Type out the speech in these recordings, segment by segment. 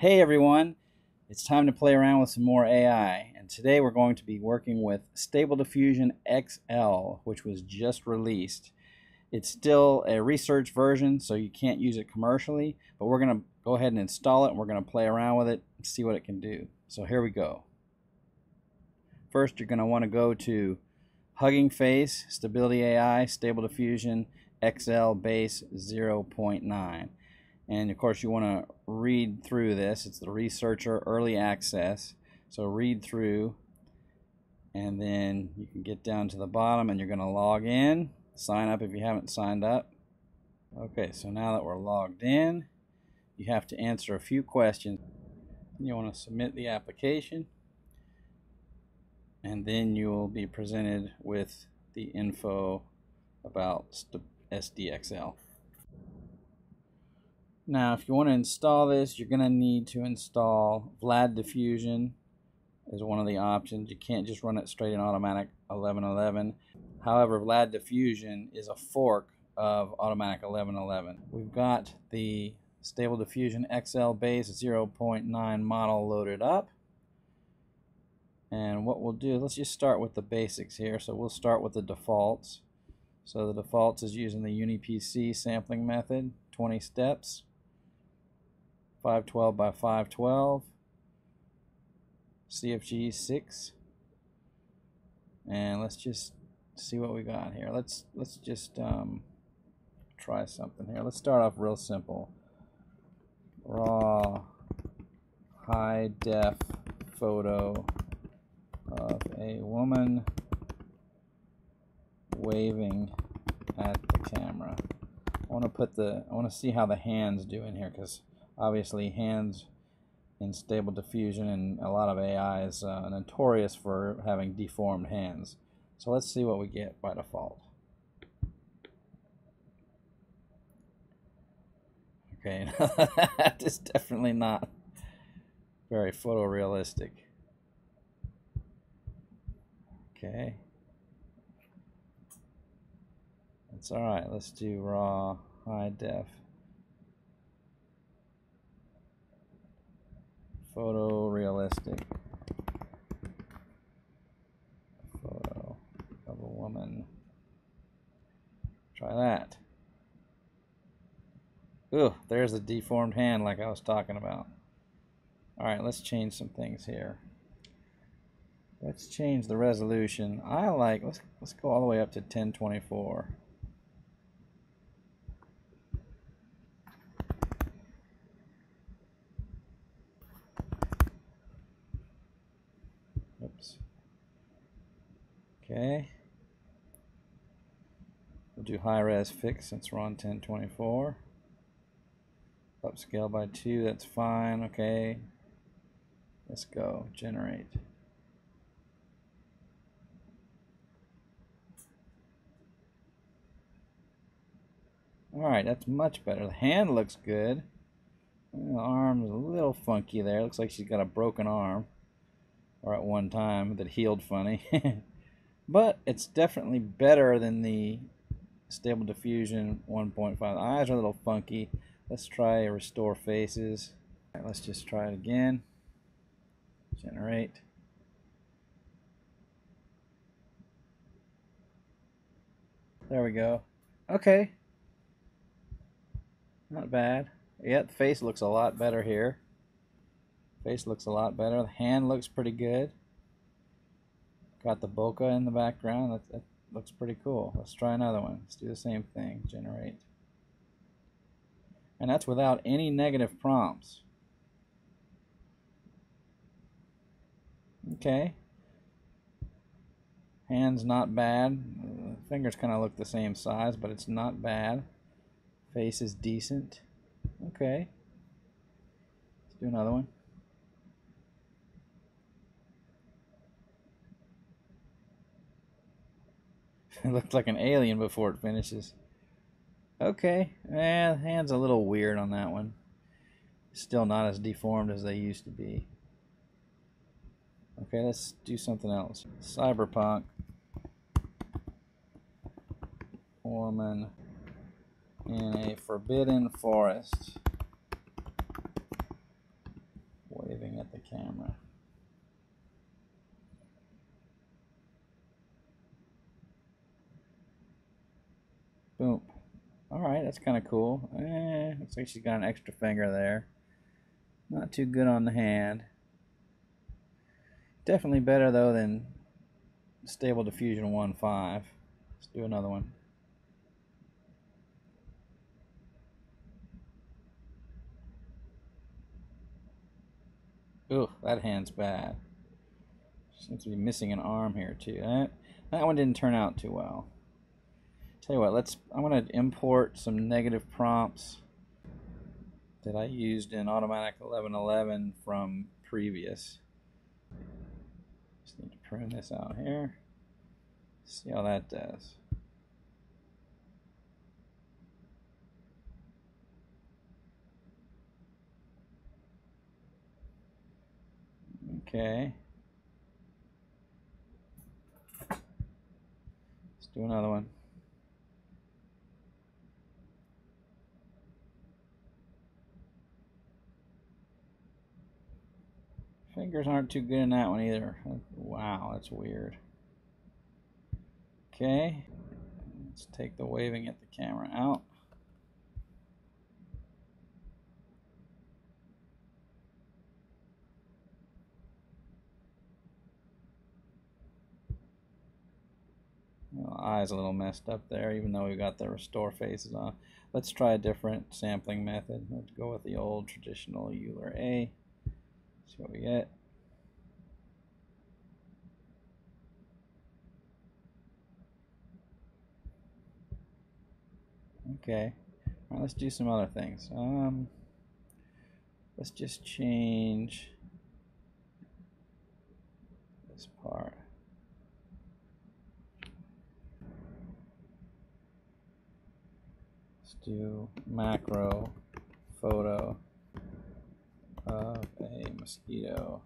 Hey everyone, it's time to play around with some more AI, and today we're going to be working with Stable Diffusion XL, which was just released. It's still a research version, so you can't use it commercially, but we're going to go ahead and install it, and we're going to play around with it and see what it can do. So here we go. First, you're going to want to go to Hugging Face, Stability AI, Stable Diffusion XL Base 0.9. And of course you want to read through this. It's the researcher early access, so read through, and then you can get down to the bottom and you're going to log in, sign up if you haven't signed up. Okay, so now that we're logged in, you have to answer a few questions. You want to submit the application, and then you will be presented with the info about SDXL. Now, if you want to install this, you're going to need to install Vlad Diffusion as one of the options. You can't just run it straight in Automatic 1111. However, Vlad Diffusion is a fork of Automatic 1111. We've got the Stable Diffusion XL Base 0.9 model loaded up. And what we'll do, let's just start with the basics here. So we'll start with the defaults. So the defaults is using the UniPC sampling method, 20 steps. 512 by 512, CFG 6, and let's just see what we got here. Let's just try something here. Let's start off real simple. Raw high def photo of a woman waving at the camera. I want to see how the hands do in here, because obviously hands in Stable Diffusion and a lot of AI is notorious for having deformed hands. So let's see what we get by default. Okay, that is definitely not very photorealistic. Okay. That's alright, let's do raw high def photorealistic photo of a woman. Try that. Ooh, there's the deformed hand like I was talking about. Alright, let's change some things here. Let's change the resolution. Let's go all the way up to 1024. Okay, we'll do high res fix since we're on 1024. Upscale by 2, that's fine. Okay, let's go generate. Alright, that's much better. The hand looks good. The arm's a little funky there. Looks like she's got a broken arm, or at one time that healed funny. But it's definitely better than the Stable Diffusion 1.5. The eyes are a little funky. Let's try Restore Faces. All right, let's just try it again. Generate. There we go. Okay. Not bad. Yeah, the face looks a lot better here. Face looks a lot better. The hand looks pretty good. Got the bokeh in the background. That looks pretty cool. Let's try another one. Let's do the same thing. Generate. And that's without any negative prompts. Okay. Hands not bad. Fingers kind of look the same size, but it's not bad. Face is decent. Okay. Let's do another one. It looks like an alien before it finishes. Okay, the hand's a little weird on that one. Still not as deformed as they used to be. Okay, let's do something else. Cyberpunk. Woman in a forbidden forest. camera. Boom. Alright, that's kind of cool. Looks like she's got an extra finger there. Not too good on the hand. Definitely better though than Stable Diffusion 1.5. Let's do another one. Ugh, that hand's bad. Seems to be missing an arm here too. That one didn't turn out too well. Tell you what, I want to import some negative prompts that I used in Automatic 1111 from previous. Just need to prune this out here. See how that does. Okay. Let's do another one. Fingers aren't too good in that one either. Wow, that's weird. Okay. Let's take the waving at the camera out. Eye's a little messed up there, even though we've got the restore faces on. Let's try a different sampling method. Let's go with the old traditional Euler A. See what we get. Okay. All right, let's do some other things. Let's just change this part. Do macro photo of a mosquito.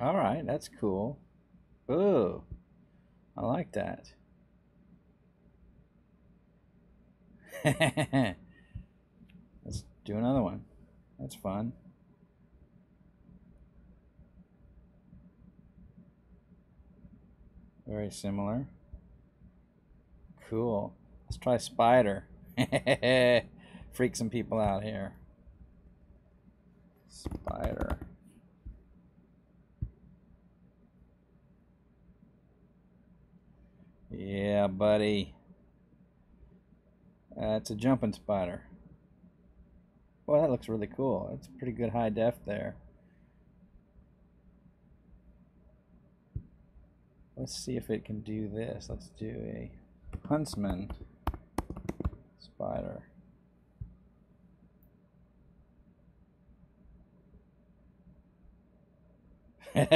All right, that's cool. Ooh, I like that. Let's do another one. That's fun. Very similar. Cool. Let's try spider. Freak some people out here. Spider. Yeah, buddy. It's a jumping spider. Well, that looks really cool. It's pretty good high def there. Let's see if it can do this. Let's do a huntsman spider. Doesn't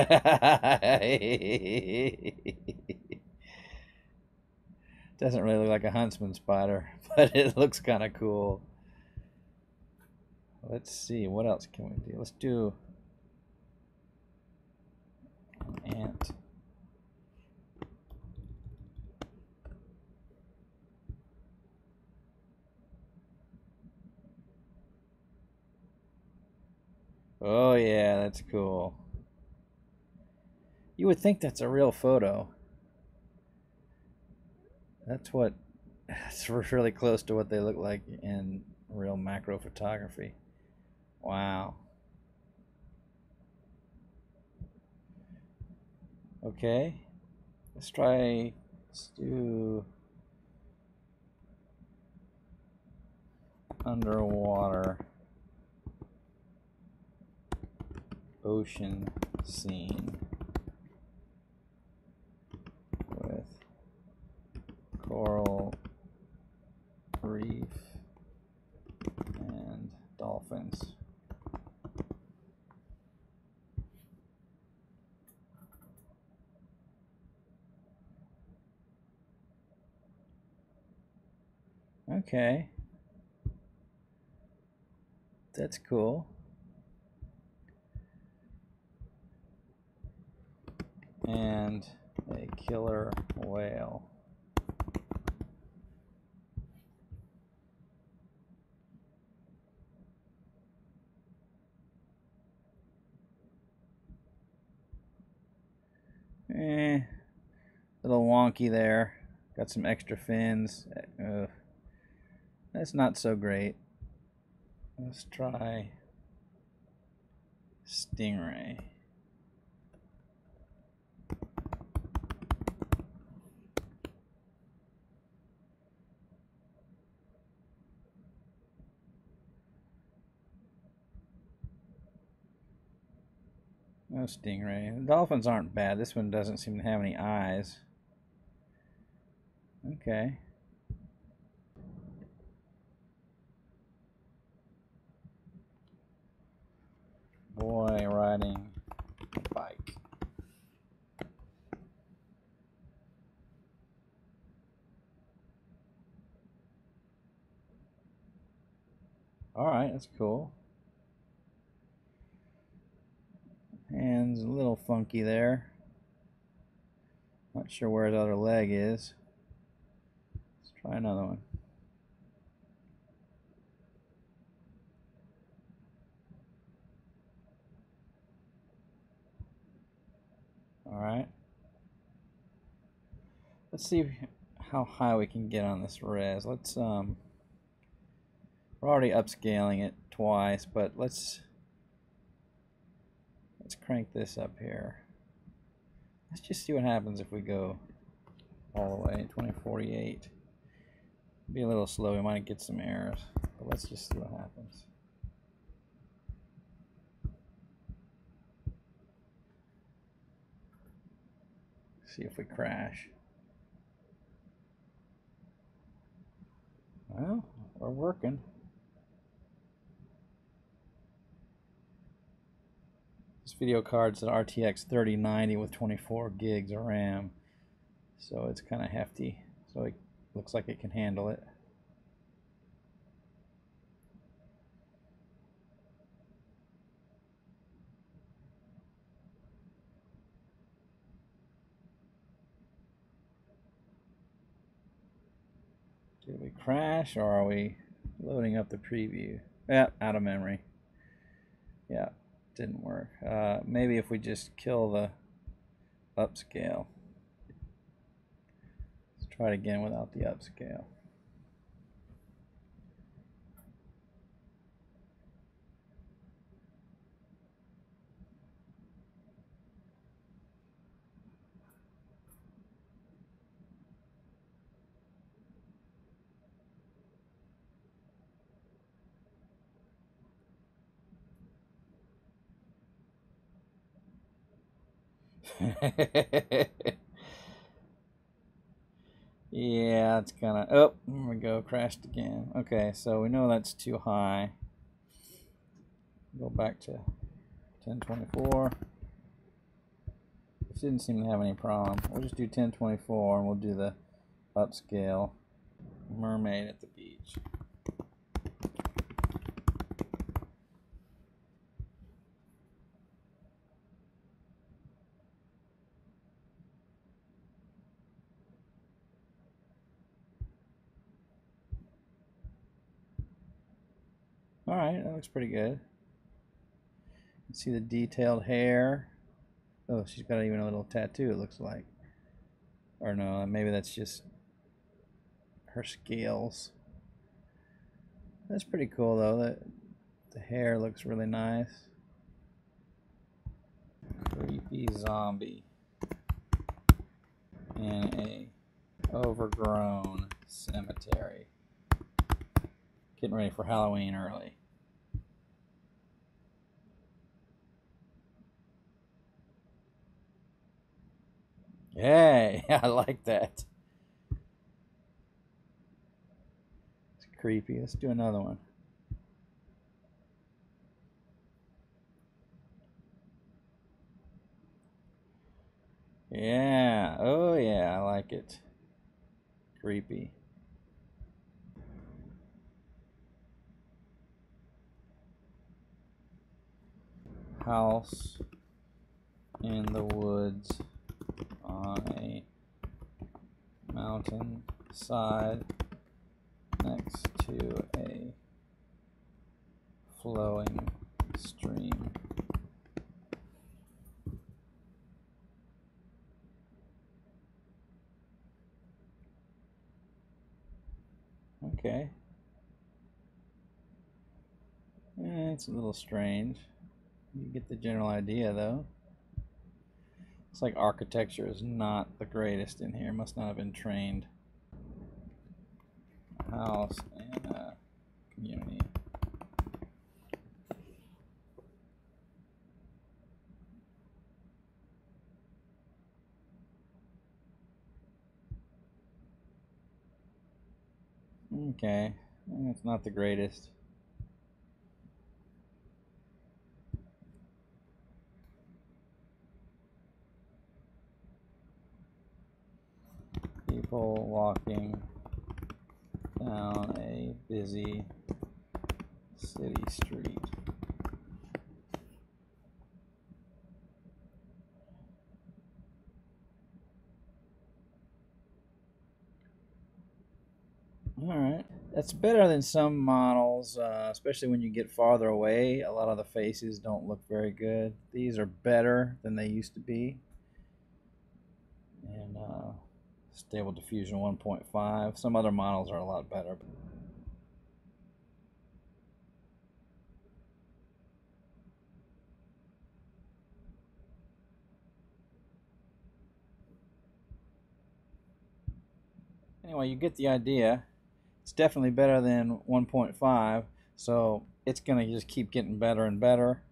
really look like a huntsman spider, but it looks kind of cool. Let's see, what else can we do? Let's do an ant. Oh yeah, that's cool. You would think that's a real photo. That's really close to what they look like in real macro photography. Wow. Okay. Let's do underwater. Ocean scene with coral reef and dolphins. Okay, that's cool. And a killer whale. Little wonky there. Got some extra fins. That's not so great. Let's try Stingray. No Stingray. The dolphins aren't bad. This one doesn't seem to have any eyes. Okay. Boy riding bike. All right, that's cool. Hand's a little funky there. Not sure where his other leg is. Let's try another one. All right. Let's see how high we can get on this res. Let's we're already upscaling it twice, but let's crank this up here. Let's just see what happens if we go all the way. 2048. Be a little slow. We might get some errors, but let's just see what happens. See if we crash. Well, we're working. This video card's an RTX 3090 with 24 gigs of RAM, so it's kind of hefty. So it looks like it can handle it. Did we crash, or are we loading up the preview? Yeah, out of memory. Yeah, didn't work. Maybe if we just kill the upscale. Let's try it again without the upscale. Yeah, it's kind of, oh, there we go, crashed again. Okay, so we know that's too high. Go back to 1024. It didn't seem to have any problem. We'll just do 1024 and we'll do the upscale mermaid at the beach. Alright, that looks pretty good. You can see the detailed hair. Oh, she's got even a little tattoo, it looks like. Or no, maybe that's just her scales. That's pretty cool though. The hair looks really nice. Creepy zombie. And a overgrown cemetery. Getting ready for Halloween early. Yay! I like that. It's creepy. Let's do another one. Yeah. Oh yeah, I like it. Creepy. House in the woods on a mountain side next to a flowing stream. Okay. It's a little strange. You get the general idea though. It's like architecture is not the greatest in here. Must not have been trained. House and community. Okay, it's not the greatest. People walking down a busy city street. Alright, that's better than some models, especially when you get farther away. A lot of the faces don't look very good. These are better than they used to be. And Stable Diffusion 1.5. Some other models are a lot better. Anyway, you get the idea. It's definitely better than 1.5, so it's going to just keep getting better and better.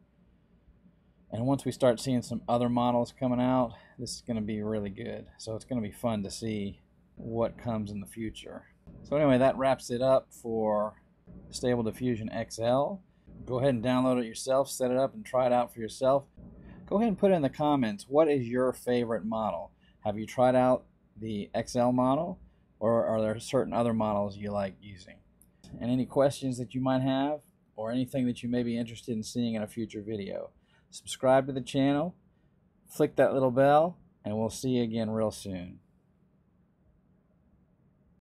And once we start seeing some other models coming out, this is going to be really good. So it's going to be fun to see what comes in the future. So anyway, that wraps it up for Stable Diffusion XL. Go ahead and download it yourself, set it up and try it out for yourself. Go ahead and put in the comments, what is your favorite model? Have you tried out the XL model? Or are there certain other models you like using? And any questions that you might have, or anything that you may be interested in seeing in a future video. Subscribe to the channel, click that little bell, and we'll see you again real soon.